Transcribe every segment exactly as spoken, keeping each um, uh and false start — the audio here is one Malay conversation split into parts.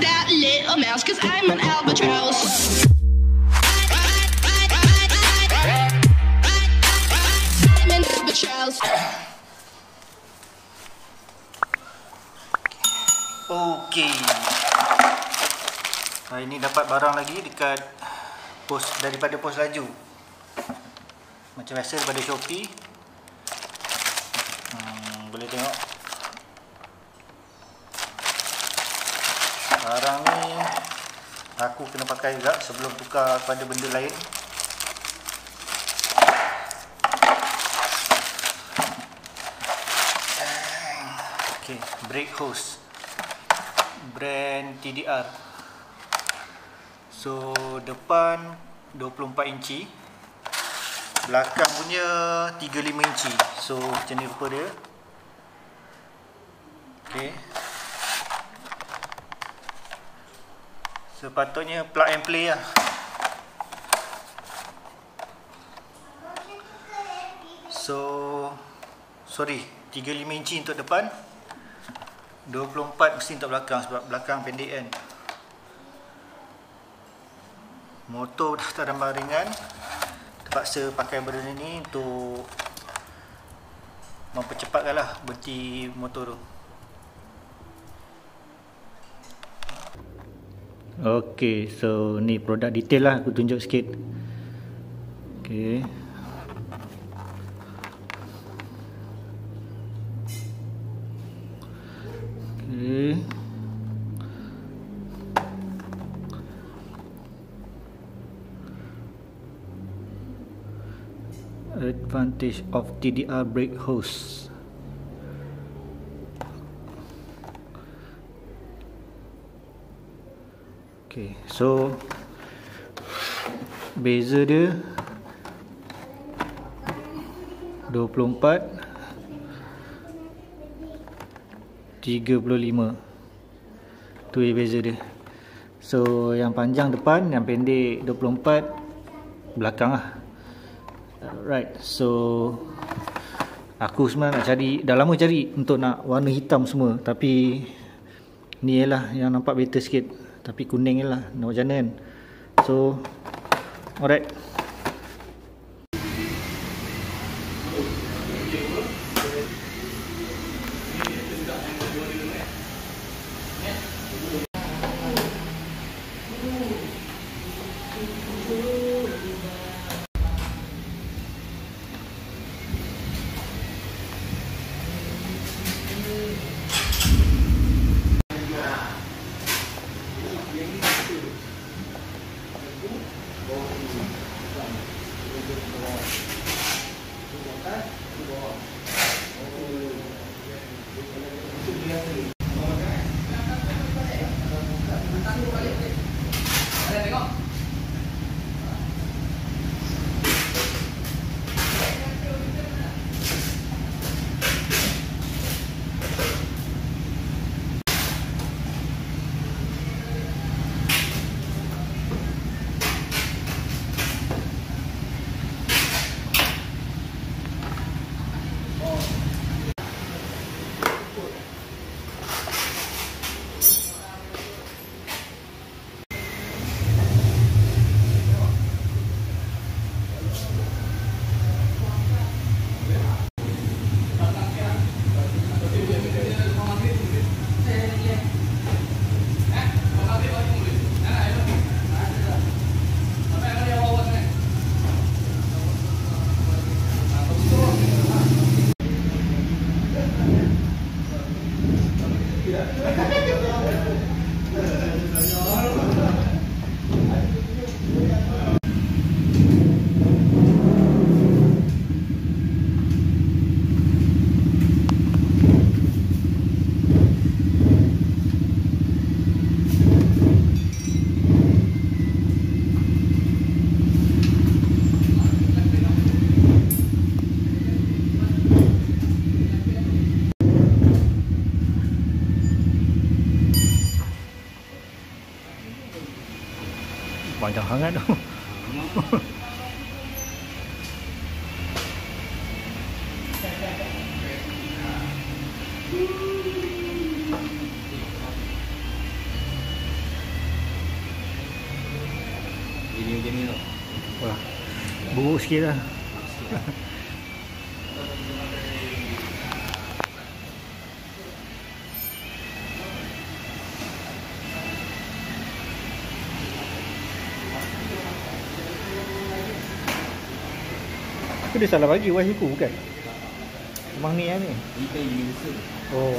that little mouse, cause I'm an albatross. I'm an albatross. Oke, okay. Nah, ini dapat barang lagi dekat pos, daripada pos laju. Macam biasa daripada Shopee. hmm, Boleh tengok barang ni aku kena pakai juga sebelum tukar pada benda lain. Okay, brake hose brand T D R. So depan dua puluh empat inci, belakang punya tiga puluh lima inci. So macam ni rupa dia. Okay, sepatutnya plug and play lah. So sorry, tiga puluh lima inci untuk depan, dua puluh empat mesti untuk belakang sebab belakang pendek kan. Motor dah tambah ringan, terpaksa pakai benda ni untuk mempercepatkan lah berhenti motor tu. Ok, so ni produk detail lah, aku tunjuk sikit. Ok, okay. Advantage of T D R brake hose. Okay, so beza dia dua puluh empat tiga puluh lima. Tu je beza dia. So yang panjang depan, yang pendek dua puluh empat belakang lah. Right, so aku sebenarnya nak cari, dah lama cari untuk nak warna hitam semua, tapi ni ialah yang nampak better sikit, tapi kuning ialah nak macam mana kan. So alright, panjang hangat tu. Ini gini loh. Wah, bungkus kita. Itu dia salah bagi wahyiku bukan? Emang ni ya ni? Kita Universal. Oh.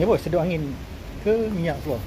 Ni bos, sedut angin ke minyak keluar?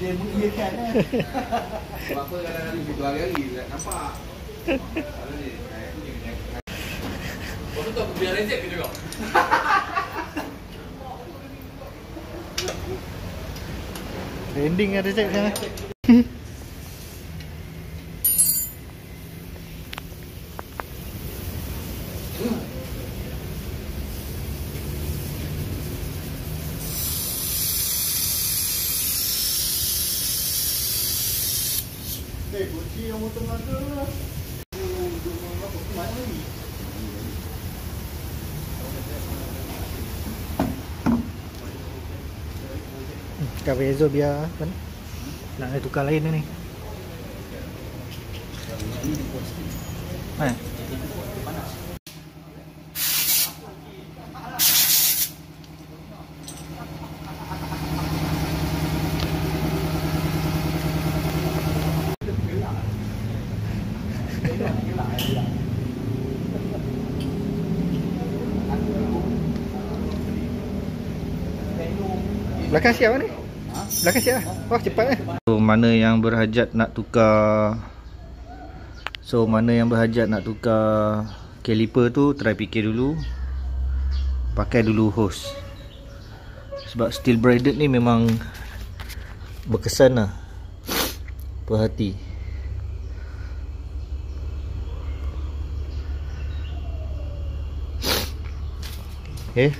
Dia mengiakan. Sebab apa kadang-kadang butuh hari-hari tak nampak. Kalau ni, saya pun dia menyiapkan. Kau tu tahu aku biar rezek ke juga? Rending lah rezek sana. Eh, kunci yang motor mata lah. Duduk malam aku kemana ni? Kat Vezo biar apa ni? Nak ada tukar lain ni. Haa? Belakang siap ni? Belakang siap lah. Wah, cepat lah. So, mana yang berhajat nak tukar So, mana yang berhajat nak tukar caliper tu, try fikir dulu. Pakai dulu hose. Sebab steel braided ni memang berkesan lah. Perhati. Okay.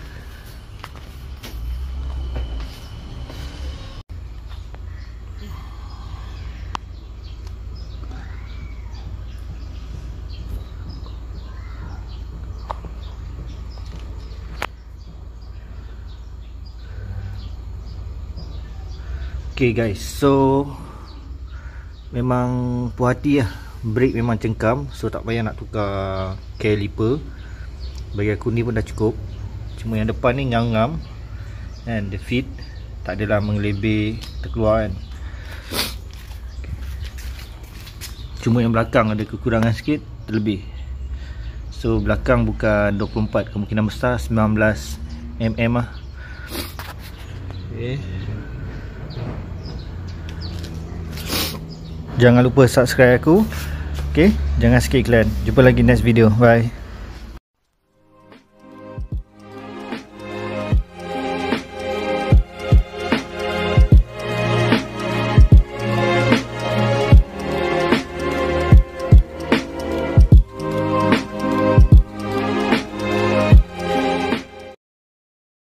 Okay guys, so memang puas hati lah. Brake memang cengkam, so tak payah nak tukar caliper. Bagi aku ni pun dah cukup. Cuma yang depan ni ngam-ngam kan, the fit tak adalah mengelebih terkeluar kan. Cuma yang belakang ada kekurangan sikit, terlebih. So belakang bukan dua puluh empat, kemungkinan besar sembilan belas milimeter lah. Okay. Jangan lupa subscribe aku. Okay, jangan skip iklan. Jumpa lagi next video. Bye.